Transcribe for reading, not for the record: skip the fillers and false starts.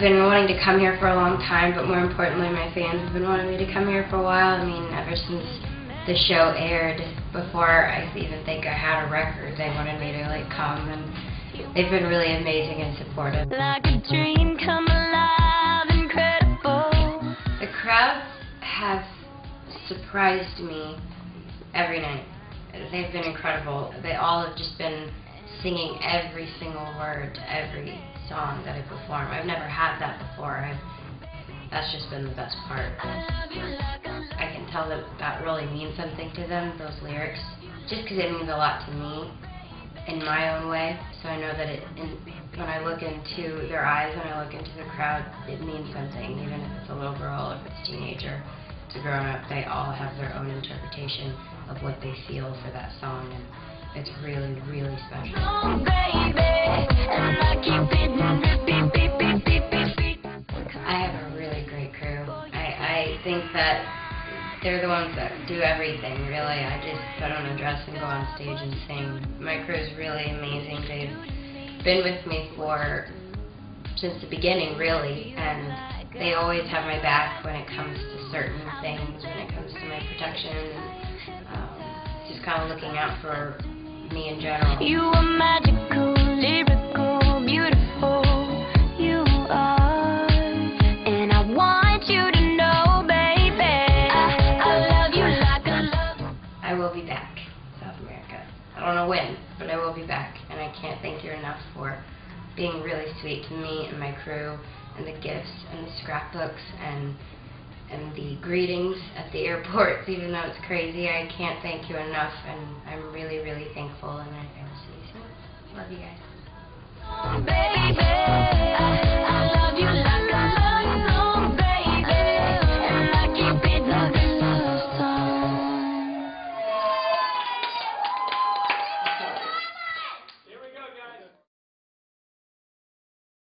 I've been wanting to come here for a long time, but more importantly, my fans have been wanting me to come here for a while. I mean, ever since the show aired, before I even think I had a record, they wanted me to like come, and they've been really amazing and supportive. Like a dream come alive, incredible. The crowds have surprised me every night. They've been incredible. They all have just been singing every single word to every song that I perform. I've never had that before. That's just been the best part. I can tell that that really means something to them, those lyrics, just because it means a lot to me in my own way. So I know that when I look into their eyes, when I look into the crowd, it means something, even if it's a little girl, if it's a teenager. To grown up, they all have their own interpretation of what they feel for that song, and it's really, really special. I have a really great crew. I think that they're the ones that do everything, really. I don't address and go on stage and sing. My crew is really amazing. They've been with me since the beginning, really, and they always have my back when it comes to certain things, when it comes to my protection, and just kind of looking out for me in general. You are magical, lyrical, beautiful, you are, and I want you to know, baby, I love you like I love you. I will be back, South America. I don't know when, but I will be back, and I can't thank you enough for being really sweet to me and my crew, and the gifts and the scrapbooks and the greetings at the airports. Even though it's crazy, I can't thank you enough, and I'm really, really thankful, and I will see you soon. Love you guys.